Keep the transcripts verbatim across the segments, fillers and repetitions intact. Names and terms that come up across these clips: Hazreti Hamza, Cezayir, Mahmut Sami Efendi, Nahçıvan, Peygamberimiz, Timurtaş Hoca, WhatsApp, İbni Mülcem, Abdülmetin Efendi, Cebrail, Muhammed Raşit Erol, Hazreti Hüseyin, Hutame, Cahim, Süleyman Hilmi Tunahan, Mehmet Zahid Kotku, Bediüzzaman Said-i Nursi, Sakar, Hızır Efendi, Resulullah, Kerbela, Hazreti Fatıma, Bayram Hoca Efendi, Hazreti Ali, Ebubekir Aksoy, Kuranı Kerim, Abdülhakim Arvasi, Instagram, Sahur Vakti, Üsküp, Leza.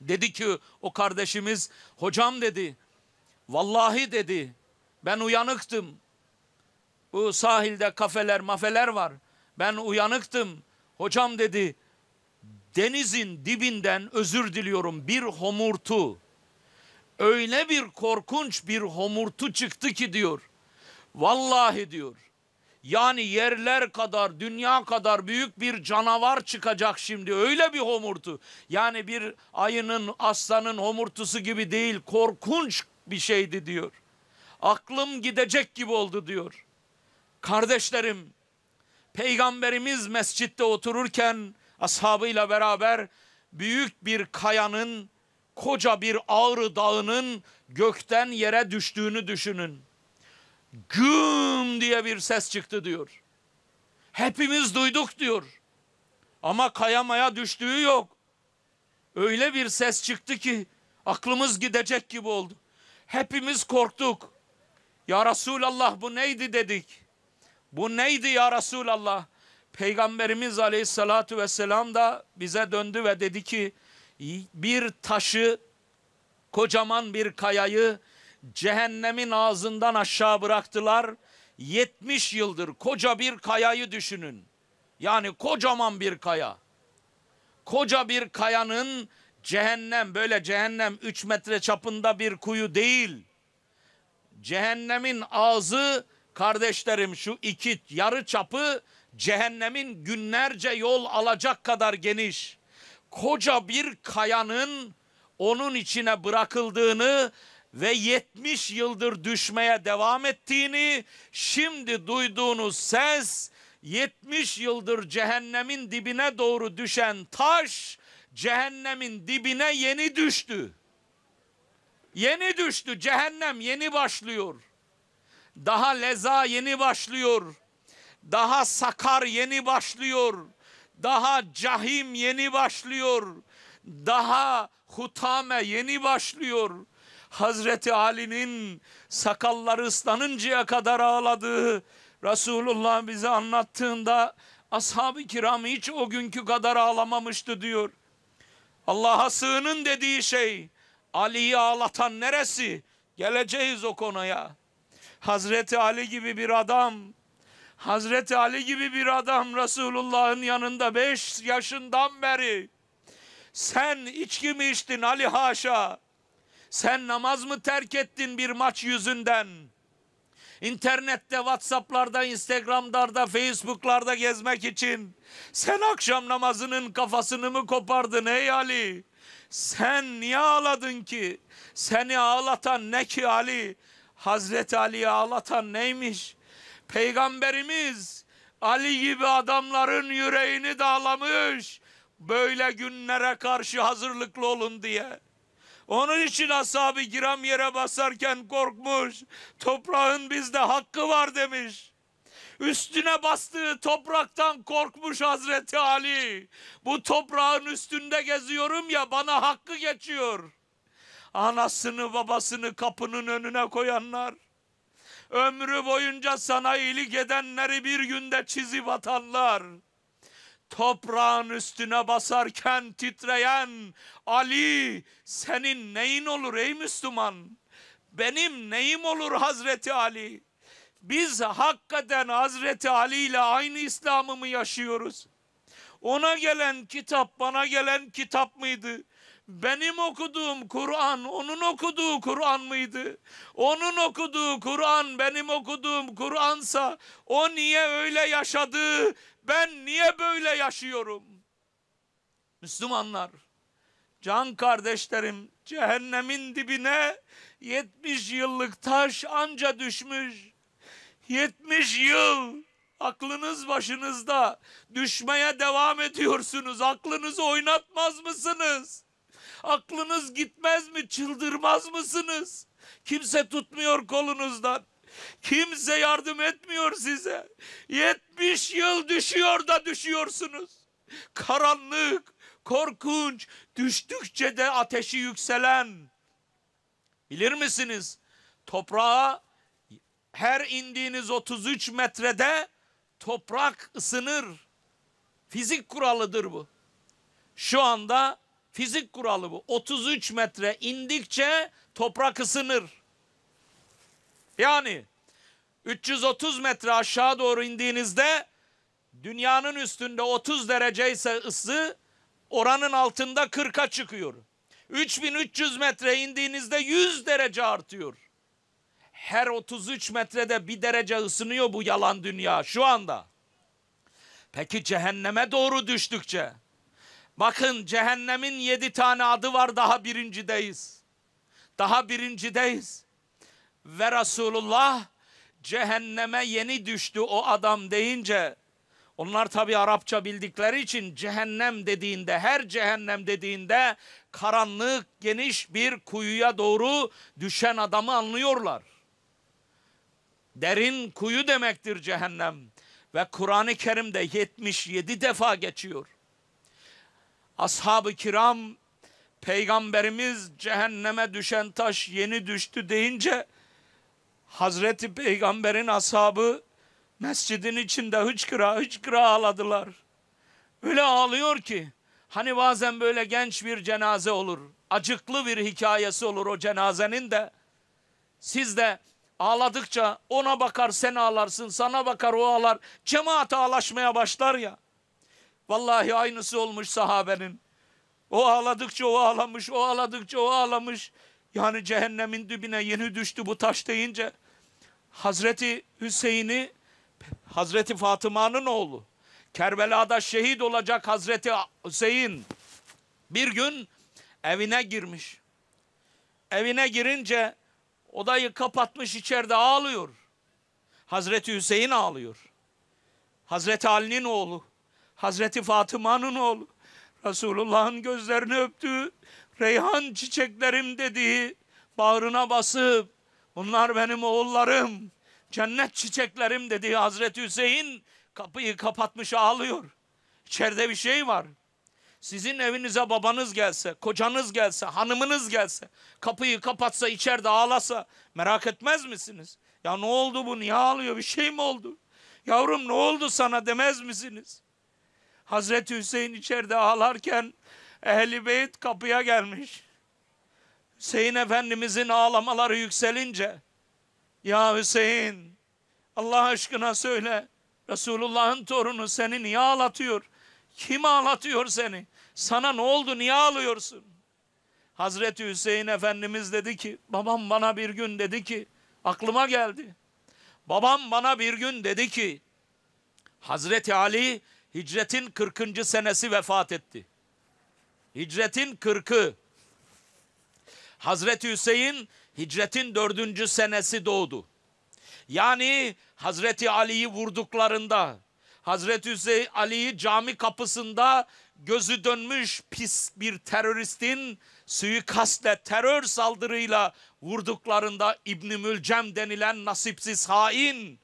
Dedi ki o kardeşimiz, hocam dedi, vallahi dedi, ben uyanıktım. Bu sahilde kafeler mafeler var. Ben uyanıktım. Hocam dedi, denizin dibinden özür diliyorum bir homurtu. Öyle bir korkunç bir homurtu çıktı ki diyor. Vallahi diyor. Yani yerler kadar, dünya kadar büyük bir canavar çıkacak şimdi. Öyle bir homurtu. Yani bir ayının, aslanın homurtusu gibi değil. Korkunç bir şeydi diyor. Aklım gidecek gibi oldu diyor. Kardeşlerim, Peygamberimiz mescitte otururken ashabıyla beraber büyük bir kayanın, koca bir Ağrı Dağı'nın gökten yere düştüğünü düşünün. Güm diye bir ses çıktı diyor. Hepimiz duyduk diyor. Ama kayamaya düştüğü yok. Öyle bir ses çıktı ki aklımız gidecek gibi oldu. Hepimiz korktuk. Ya Resulallah bu neydi dedik. Bu neydi ya Resulallah? Peygamberimiz aleyhissalatu vesselam da bize döndü ve dedi ki bir taşı, kocaman bir kayayı cehennemin ağzından aşağı bıraktılar. yetmiş yıldır koca bir kayayı düşünün. Yani kocaman bir kaya. Koca bir kayanın cehennem, böyle cehennem üç metre çapında bir kuyu değil. Cehennemin ağzı kardeşlerim, şu iki yarı çapı cehennemin günlerce yol alacak kadar geniş. Koca bir kayanın onun içine bırakıldığını ve yetmiş yıldır düşmeye devam ettiğini, şimdi duyduğunuz ses yetmiş yıldır cehennemin dibine doğru düşen taş, cehennemin dibine yeni düştü. Yeni düştü, cehennem yeni başlıyor. Daha leza yeni başlıyor. Daha sakar yeni başlıyor. Daha cahim yeni başlıyor. Daha hutame yeni başlıyor. Hazreti Ali'nin sakalları ıslanıncaya kadar ağladığı Resulullah bize anlattığında ashab-ı kiram hiç o günkü kadar ağlamamıştı diyor. Allah'a sığının dediği şey, Ali'yi ağlatan neresi? Geleceğiz o konuya. Hazreti Ali gibi bir adam, Hazreti Ali gibi bir adam Resulullah'ın yanında beş yaşından beri. Sen içki mi içtin Ali haşa? Sen namaz mı terk ettin bir maç yüzünden? İnternette, WhatsApp'larda, Instagram'larda, Facebook'larda gezmek için sen akşam namazının kafasını mı kopardın ey Ali? Sen niye ağladın ki? Seni ağlatan ne ki Ali? Hazreti Ali'yi ağlatan neymiş? Peygamberimiz Ali gibi adamların yüreğini dağlamış. Böyle günlere karşı hazırlıklı olun diye. Onun için ashab-ı kiram yere basarken korkmuş. Toprağın bizde hakkı var demiş. Üstüne bastığı topraktan korkmuş Hazreti Ali. Bu toprağın üstünde geziyorum ya, bana hakkı geçiyor. Anasını babasını kapının önüne koyanlar, ömrü boyunca sana iyilik edenleri bir günde çizip atanlar, toprağın üstüne basarken titreyen Ali, senin neyin olur ey Müslüman? Benim neyim olur Hazreti Ali? Biz hakikaten Hazreti Ali ile aynı İslam'ı mı yaşıyoruz? Ona gelen kitap bana gelen kitap mıydı? Benim okuduğum Kur'an onun okuduğu Kur'an mıydı? Onun okuduğu Kur'an benim okuduğum Kur'ansa o niye öyle yaşadı? Ben niye böyle yaşıyorum? Müslümanlar, can kardeşlerim, cehennemin dibine yetmiş yıllık taş anca düşmüş. yetmiş yıl aklınız başınızda, düşmeye devam ediyorsunuz. Aklınızı oynatmaz mısınız? Aklınız gitmez mi? Çıldırmaz mısınız? Kimse tutmuyor kolunuzdan. Kimse yardım etmiyor size. yetmiş yıl düşüyor da düşüyorsunuz. Karanlık, korkunç, düştükçe de ateşi yükselen. Bilir misiniz? Toprağa her indiğiniz otuz üç metrede toprak ısınır. Fizik kuralıdır bu. Şu anda Fizik kuralı bu. otuz üç metre indikçe toprak ısınır. Yani üç yüz otuz metre aşağı doğru indiğinizde dünyanın üstünde otuz derece ise ısı oranın altında kırka çıkıyor. üç bin üç yüz metre indiğinizde yüz derece artıyor. Her otuz üç metrede bir derece ısınıyor bu yalan dünya şu anda. Peki cehenneme doğru düştükçe, bakın cehennemin yedi tane adı var, daha birincideyiz. Daha birincideyiz. Ve Resulullah cehenneme yeni düştü o adam deyince, onlar tabi Arapça bildikleri için cehennem dediğinde, her cehennem dediğinde karanlık geniş bir kuyuya doğru düşen adamı anlıyorlar. Derin kuyu demektir cehennem ve Kuranı Kerim'de yetmiş yedi defa geçiyor. Ashab-ı kiram Peygamberimiz cehenneme düşen taş yeni düştü deyince Hazreti Peygamber'in ashabı mescidin içinde hıçkıra hıçkıra ağladılar. Öyle ağlıyor ki, hani bazen böyle genç bir cenaze olur, acıklı bir hikayesi olur o cenazenin de, siz de ağladıkça ona bakar sen ağlarsın, sana bakar o ağlar, cemaat ağlaşmaya başlar ya. Vallahi aynısı olmuş sahabenin. O ağladıkça o ağlamış, o ağladıkça o ağlamış. Yani cehennemin dibine yeni düştü bu taş deyince, Hazreti Hüseyin'i, Hazreti Fatıma'nın oğlu, Kerbela'da şehit olacak Hazreti Hüseyin bir gün evine girmiş. Evine girince odayı kapatmış, içeride ağlıyor. Hazreti Hüseyin ağlıyor. Hazreti Ali'nin oğlu, Hazreti Fatıma'nın oğlu, Resulullah'ın gözlerini öptüğü, reyhan çiçeklerim dediği, bağrına basıp bunlar benim oğullarım, cennet çiçeklerim dediği Hazreti Hüseyin kapıyı kapatmış ağlıyor. İçeride bir şey var. Sizin evinize babanız gelse, kocanız gelse, hanımınız gelse, kapıyı kapatsa, içeride ağlasa merak etmez misiniz? Ya ne oldu bu, niye ağlıyor, bir şey mi oldu? Yavrum ne oldu sana demez misiniz? Hazreti Hüseyin içeride ağlarken Ehl-i Beyt kapıya gelmiş. Hüseyin Efendimizin ağlamaları yükselince, ya Hüseyin Allah aşkına söyle, Resulullah'ın torunu seni niye ağlatıyor? Kim ağlatıyor seni? Sana ne oldu, niye ağlıyorsun? Hazreti Hüseyin Efendimiz dedi ki, babam bana bir gün dedi ki, aklıma geldi. Babam bana bir gün dedi ki, Hazreti Ali hicretin kırkıncı senesi vefat etti. Hicretin kırkı. Hazreti Hüseyin hicretin dördüncü senesi doğdu. Yani Hazreti Ali'yi vurduklarında, Hazreti Hüseyin Ali'yi cami kapısında gözü dönmüş pis bir teröristin suikastle, terör saldırıyla vurduklarında İbni Mülcem denilen nasipsiz hain,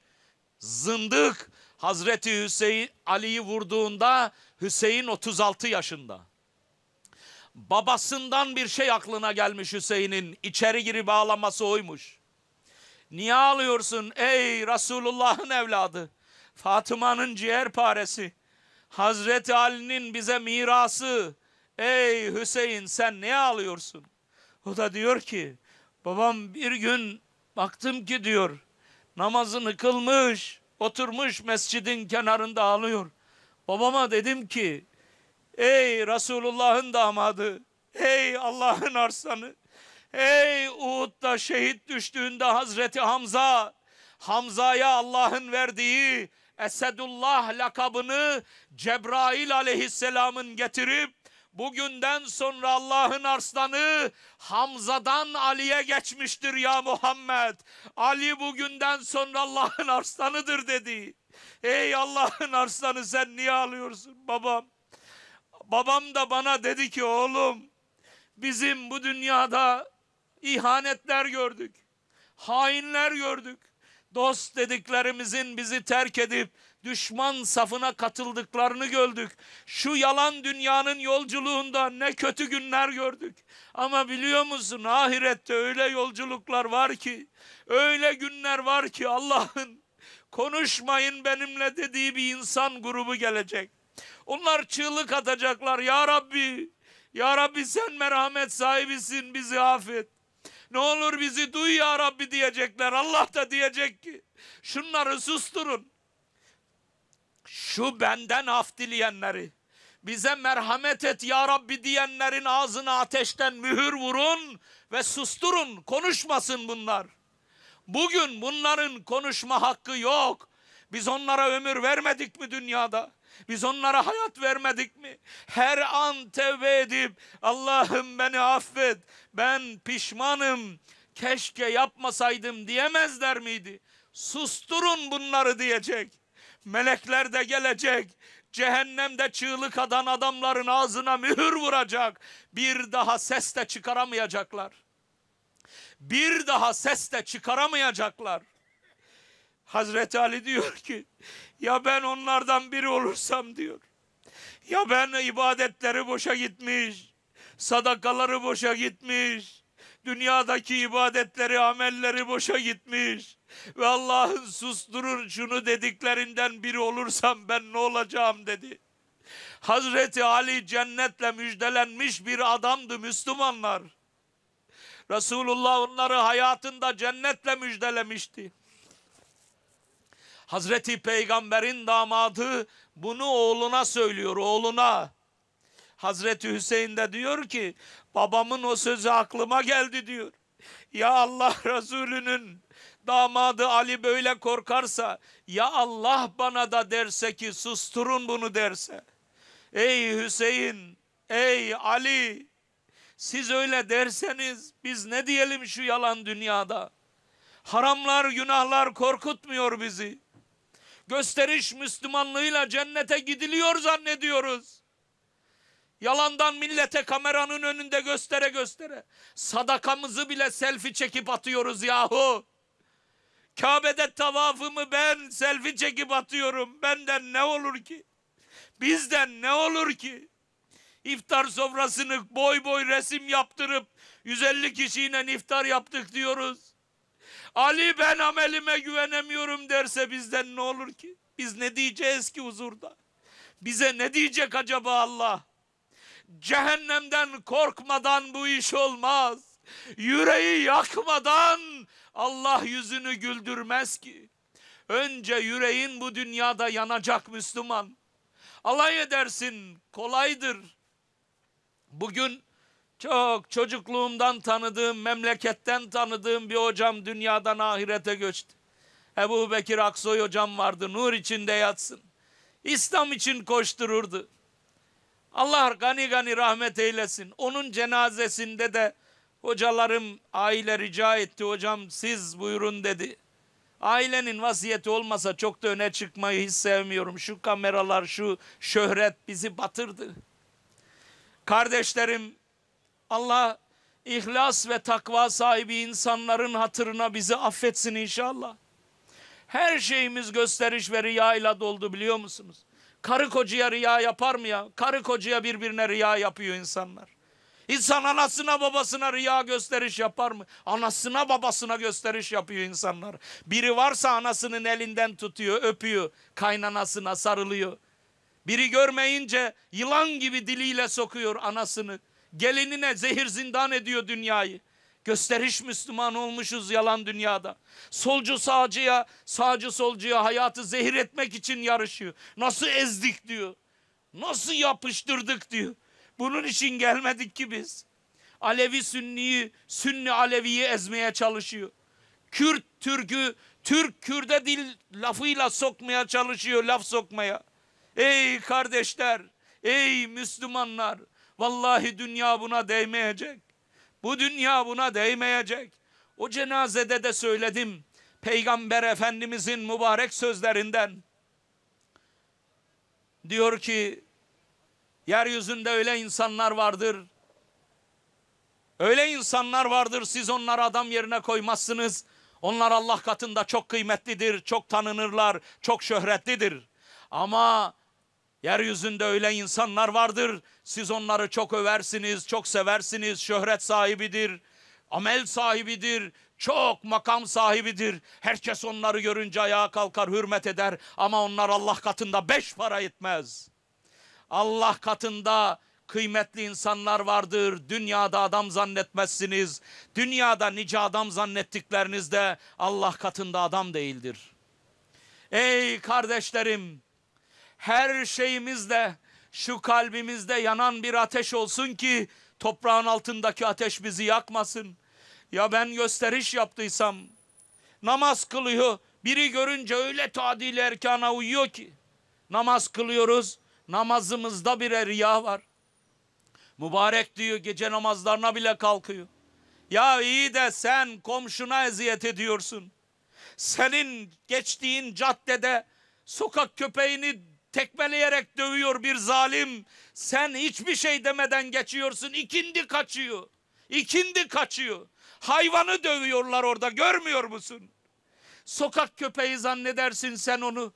zındık Hazreti Hüseyin Ali'yi vurduğunda Hüseyin otuz altı yaşında. Babasından bir şey aklına gelmiş Hüseyin'in, içeri girip ağlaması oymuş. Niye ağlıyorsun ey Resulullah'ın evladı? Fatıma'nın ciğerparesi, Hazreti Ali'nin bize mirası, ey Hüseyin sen ne ağlıyorsun? O da diyor ki, babam bir gün baktım ki diyor, namazını kılmış, oturmuş mescidin kenarında ağlıyor. Babama dedim ki, ey Resulullah'ın damadı, ey Allah'ın arslanı, ey Uhud'da şehit düştüğünde Hazreti Hamza, Hamza'ya Allah'ın verdiği Esedullah lakabını Cebrail aleyhisselamın getirip, bugünden sonra Allah'ın arslanı Hamza'dan Ali'ye geçmiştir ya Muhammed. Ali bugünden sonra Allah'ın arslanıdır dedi. Ey Allah'ın arslanı sen niye ağlıyorsun babam? Babam da bana dedi ki, oğlum bizim bu dünyada ihanetler gördük, hainler gördük. Dost dediklerimizin bizi terk edip düşman safına katıldıklarını gördük. Şu yalan dünyanın yolculuğunda ne kötü günler gördük. Ama biliyor musun, ahirette öyle yolculuklar var ki, öyle günler var ki Allah'ın konuşmayın benimle dediği bir insan grubu gelecek. Onlar çığlık atacaklar, ya Rabbi Ya Rabbi sen merhamet sahibisin, bizi affet. Ne olur bizi duy ya Rabbi diyecekler. Allah da diyecek ki şunları susturun. Şu benden af dileyenleri, bize merhamet et ya Rabbi diyenlerin ağzına ateşten mühür vurun ve susturun. Konuşmasın bunlar. Bugün bunların konuşma hakkı yok. Biz onlara ömür vermedik mi dünyada? Biz onlara hayat vermedik mi? Her an tevbe edip Allah'ım beni affet, ben pişmanım, keşke yapmasaydım diyemezler miydi? Susturun bunları diyecek. Melekler de gelecek. Cehennemde çığlık atan adamların ağzına mühür vuracak. Bir daha ses de çıkaramayacaklar. Bir daha ses de çıkaramayacaklar. Hazreti Ali diyor ki ya ben onlardan biri olursam diyor. Ya ben ibadetleri boşa gitmiş, sadakaları boşa gitmiş, dünyadaki ibadetleri, amelleri boşa gitmiş ve Allah'ın susturur şunu dediklerinden biri olursam ben ne olacağım dedi. Hazreti Ali cennetle müjdelenmiş bir adamdı Müslümanlar. Resulullah onları hayatında cennetle müjdelemişti. Hazreti Peygamber'in damadı bunu oğluna söylüyor, oğluna. Hazreti Hüseyin de diyor ki babamın o sözü aklıma geldi diyor. Ya Allah Resulü'nün damadı Ali böyle korkarsa, ya Allah bana da derse ki susturun bunu derse. Ey Hüseyin, ey Ali, siz öyle derseniz biz ne diyelim şu yalan dünyada? Haramlar, günahlar korkutmuyor bizi. Gösteriş Müslümanlığıyla cennete gidiliyor zannediyoruz. Yalandan millete kameranın önünde göstere göstere. Sadakamızı bile selfie çekip atıyoruz yahu. Kabe'de tavafımı ben selfie çekip atıyorum. Benden ne olur ki? Bizden ne olur ki? İftar sofrasını boy boy resim yaptırıp yüz elli kişiyle iftar yaptık diyoruz. Ali ben amelime güvenemiyorum derse bizden ne olur ki? Biz ne diyeceğiz ki huzurda? Bize ne diyecek acaba Allah? Cehennemden korkmadan bu iş olmaz. Yüreği yakmadan Allah yüzünü güldürmez ki. Önce yüreğin bu dünyada yanacak Müslüman. Alay edersin, kolaydır. Bugün çok çocukluğumdan tanıdığım, memleketten tanıdığım bir hocam dünyadan ahirete göçtü. Ebubekir Aksoy hocam vardı, nur içinde yatsın. İslam için koştururdu. Allah gani gani rahmet eylesin. Onun cenazesinde de hocalarım, aile rica etti, hocam siz buyurun dedi. Ailenin vasiyeti olmasa çok da öne çıkmayı hiç sevmiyorum. Şu kameralar, şu şöhret bizi batırdı. Kardeşlerim, Allah ihlas ve takva sahibi insanların hatırına bizi affetsin inşallah. Her şeyimiz gösteriş ve riya ile doldu biliyor musunuz? Karı kocaya riya yapar mı ya? Karı kocaya birbirine riya yapıyor insanlar. İnsan anasına babasına riya gösteriş yapar mı? Anasına babasına gösteriş yapıyor insanlar. Biri varsa anasının elinden tutuyor, öpüyor, kaynanasına sarılıyor. Biri görmeyince yılan gibi diliyle sokuyor anasını. Gelinine zehir zindan ediyor dünyayı. Gösteriş Müslüman olmuşuz yalan dünyada. Solcu sağcıya, sağcı solcuya hayatı zehir etmek için yarışıyor. Nasıl ezdik diyor. Nasıl yapıştırdık diyor. Bunun için gelmedik ki biz. Alevi Sünni'yi, Sünni Alevi'yi ezmeye çalışıyor. Kürt Türk'ü, Türk Kürt'e dil lafıyla sokmaya çalışıyor, laf sokmaya. Ey kardeşler, ey Müslümanlar. Vallahi dünya buna değmeyecek. Bu dünya buna değmeyecek. O cenazede de söyledim. Peygamber Efendimizin mübarek sözlerinden. Diyor ki, yeryüzünde öyle insanlar vardır. Öyle insanlar vardır, siz onları adam yerine koymazsınız. Onlar Allah katında çok kıymetlidir, çok tanınırlar, çok şöhretlidir. Ama yeryüzünde öyle insanlar vardır, siz onları çok översiniz, çok seversiniz, şöhret sahibidir, amel sahibidir, çok makam sahibidir. Herkes onları görünce ayağa kalkar, hürmet eder ama onlar Allah katında beş para etmez. Allah katında kıymetli insanlar vardır. Dünyada adam zannetmezsiniz. Dünyada nice adam zannettikleriniz de Allah katında adam değildir. Ey kardeşlerim, her şeyimizde şu kalbimizde yanan bir ateş olsun ki toprağın altındaki ateş bizi yakmasın. Ya ben gösteriş yaptıysam, namaz kılıyor, biri görünce öyle tadil erkana uyuyor ki, namaz kılıyoruz, namazımızda bir riya var. Mübarek diyor, gece namazlarına bile kalkıyor. Ya iyi de sen komşuna eziyet ediyorsun. Senin geçtiğin caddede sokak köpeğini tekmeleyerek dövüyor bir zalim. Sen hiçbir şey demeden geçiyorsun. İkindi kaçıyor. İkindi kaçıyor. Hayvanı dövüyorlar orada, görmüyor musun? Sokak köpeği zannedersin sen onu.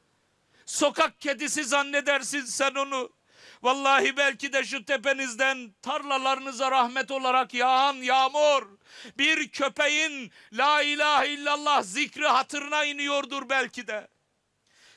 Sokak kedisi zannedersin sen onu. Vallahi belki de şu tepenizden tarlalarınıza rahmet olarak yağan yağmur bir köpeğin la ilahe illallah zikri hatırına iniyordur belki de.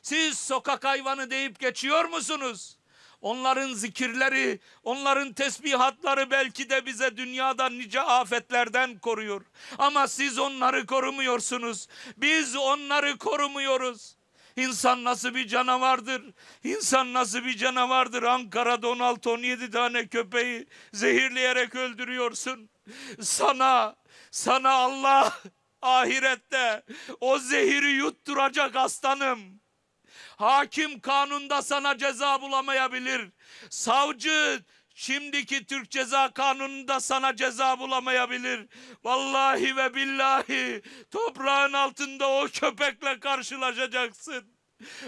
Siz sokak hayvanı deyip geçiyor musunuz? Onların zikirleri, onların tesbihatları belki de bize dünyada nice afetlerden koruyor. Ama siz onları korumuyorsunuz. Biz onları korumuyoruz. İnsan nasıl bir canavardır? İnsan nasıl bir canavardır? Ankara'da on altı on yedi tane köpeği zehirleyerek öldürüyorsun. Sana, sana Allah ahirette o zehiri yutturacak aslanım. Hakim kanunda sana ceza bulamayabilir. Savcı şimdiki Türk Ceza Kanunu'nda sana ceza bulamayabilir. Vallahi ve billahi toprağın altında o köpekle karşılaşacaksın.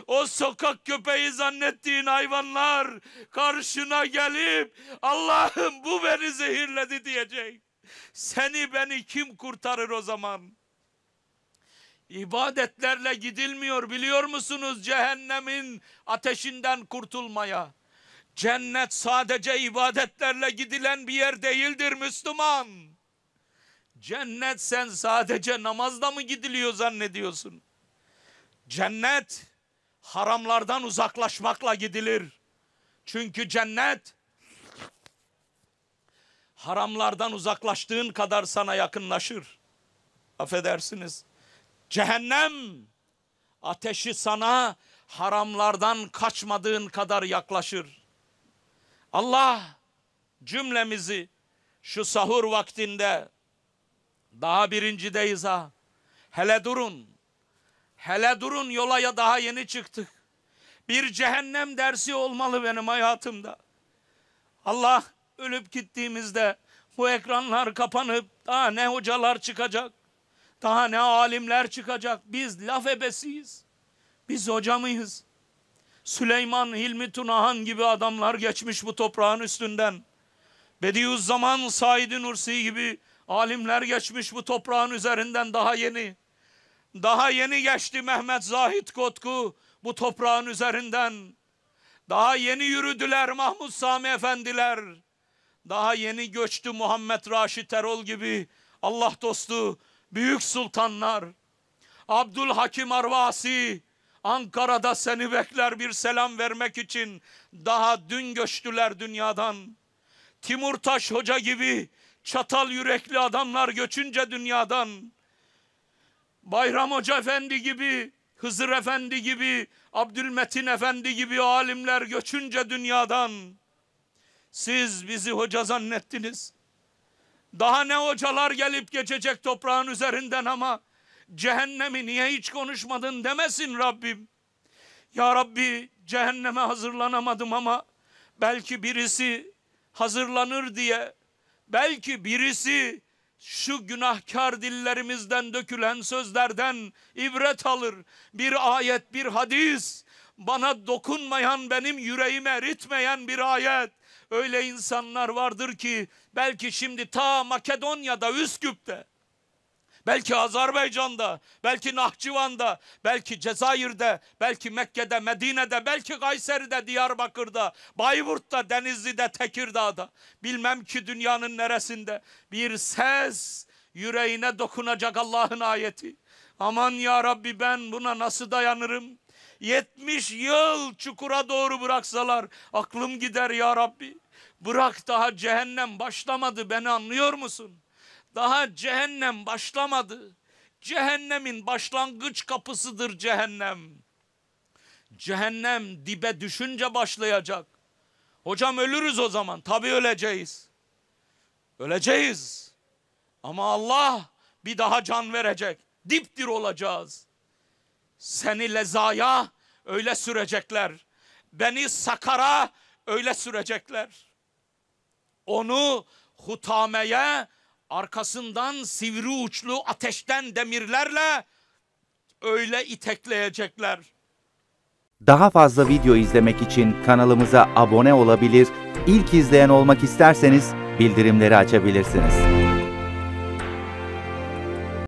O sokak köpeği zannettiğin hayvanlar karşına gelip Allah'ım bu beni zehirledi diyecek. Seni beni kim kurtarır o zaman? İbadetlerle gidilmiyor biliyor musunuz cehennemin ateşinden kurtulmaya? Cennet sadece ibadetlerle gidilen bir yer değildir Müslüman. Cennet sen sadece namazla mı gidiliyor zannediyorsun? Cennet haramlardan uzaklaşmakla gidilir. Çünkü cennet haramlardan uzaklaştığın kadar sana yakınlaşır. Affedersiniz. Cehennem ateşi sana haramlardan kaçmadığın kadar yaklaşır. Allah cümlemizi şu sahur vaktinde daha birincideyiz ha. Hele durun. Hele durun yola daha yeni çıktık. Bir cehennem dersi olmalı benim hayatımda. Allah ölüp gittiğimizde bu ekranlar kapanıp daha ne hocalar çıkacak. Daha ne alimler çıkacak. Biz laf ebesiyiz. Biz hoca mıyız? Süleyman Hilmi Tunahan gibi adamlar geçmiş bu toprağın üstünden. Bediüzzaman Said-i Nursi gibi alimler geçmiş bu toprağın üzerinden daha yeni. Daha yeni geçti Mehmet Zahid Kotku bu toprağın üzerinden. Daha yeni yürüdüler Mahmut Sami Efendiler. Daha yeni göçtü Muhammed Raşit Erol gibi Allah dostu büyük sultanlar. Abdülhakim Arvasi Ankara'da seni bekler bir selam vermek için, daha dün göçtüler dünyadan. Timurtaş Hoca gibi çatal yürekli adamlar göçünce dünyadan. Bayram Hoca Efendi gibi, Hızır Efendi gibi, Abdülmetin Efendi gibi alimler göçünce dünyadan. Siz bizi hoca zannettiniz. Daha ne hocalar gelip geçecek toprağın üzerinden ama cehennemi niye hiç konuşmadın demesin Rabbim. Ya Rabbi cehenneme hazırlanamadım ama belki birisi hazırlanır diye, belki birisi şu günahkar dillerimizden dökülen sözlerden ibret alır. Bir ayet, bir hadis, bana dokunmayan, benim yüreğime eritmeyen bir ayet. Öyle insanlar vardır ki belki şimdi ta Makedonya'da, Üsküp'te, belki Azerbaycan'da, belki Nahçıvan'da, belki Cezayir'de, belki Mekke'de, Medine'de, belki Kayseri'de, Diyarbakır'da, Bayburt'ta, Denizli'de, Tekirdağ'da, bilmem ki dünyanın neresinde bir ses yüreğine dokunacak Allah'ın ayeti. Aman ya Rabbi ben buna nasıl dayanırım? yetmiş yıl çukura doğru bıraksalar aklım gider ya Rabbi. Bırak, daha cehennem başlamadı, beni anlıyor musun? Daha cehennem başlamadı. Cehennemin başlangıç kapısıdır cehennem. Cehennem dibe düşünce başlayacak. Hocam ölürüz o zaman. Tabii öleceğiz. Öleceğiz. Ama Allah bir daha can verecek. Dipdir olacağız. Seni lezaya öyle sürecekler. Beni sakara öyle sürecekler. Onu hutameye, arkasından sivri uçlu ateşten demirlerle öyle itekleyecekler. Daha fazla video izlemek için kanalımıza abone olabilir, ilk izleyen olmak isterseniz bildirimleri açabilirsiniz.